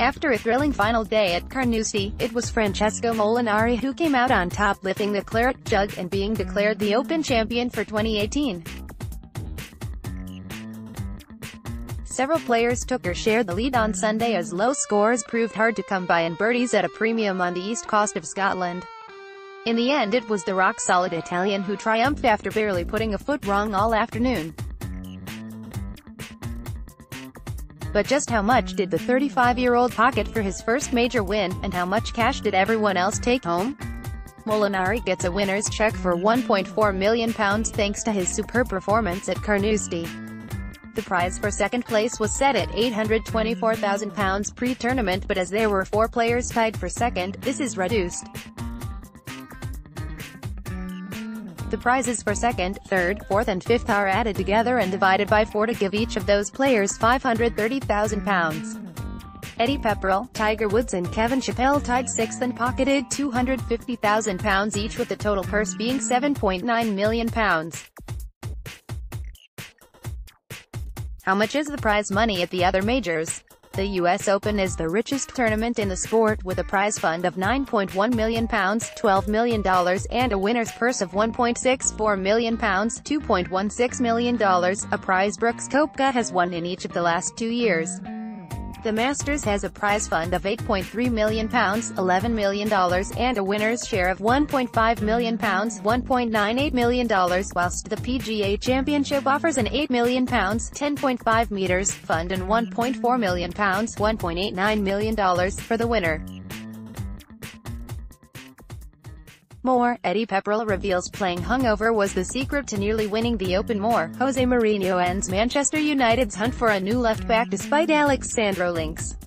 After a thrilling final day at Carnoustie, it was Francesco Molinari who came out on top, lifting the Claret Jug and being declared the Open champion for 2018. Several players took or shared the lead on Sunday as low scores proved hard to come by and birdies at a premium on the east coast of Scotland. In the end, it was the rock-solid Italian who triumphed after barely putting a foot wrong all afternoon. But just how much did the 35-year-old pocket for his first major win, and how much cash did everyone else take home? Molinari gets a winner's cheque for £1.4 million thanks to his superb performance at Carnoustie. The prize for second place was set at £824,000 pre-tournament, but as there were four players tied for second, this is reduced. The prizes for second, third, fourth and fifth are added together and divided by four to give each of those players £530,000. Eddie Pepperell, Tiger Woods and Kevin Chappelle tied sixth and pocketed £250,000 each, with the total purse being £7.9 million. How much is the prize money at the other majors? The US Open is the richest tournament in the sport, with a prize fund of £9.1 million, $12 million and a winner's purse of £1.64 million, $2.16 million, a prize Brooks Koepka has won in each of the last 2 years. The Masters has a prize fund of £8.3 million, $11 million and a winner's share of £1.5 million, $1.98 million, whilst the PGA Championship offers an £8 million, 10.5 meters, fund and £1.4 million, $1.89 million, for the winner. More, Eddie Pepperell reveals playing hungover was the secret to nearly winning the Open. More, Jose Mourinho ends Manchester United's hunt for a new left-back despite Alexandro links.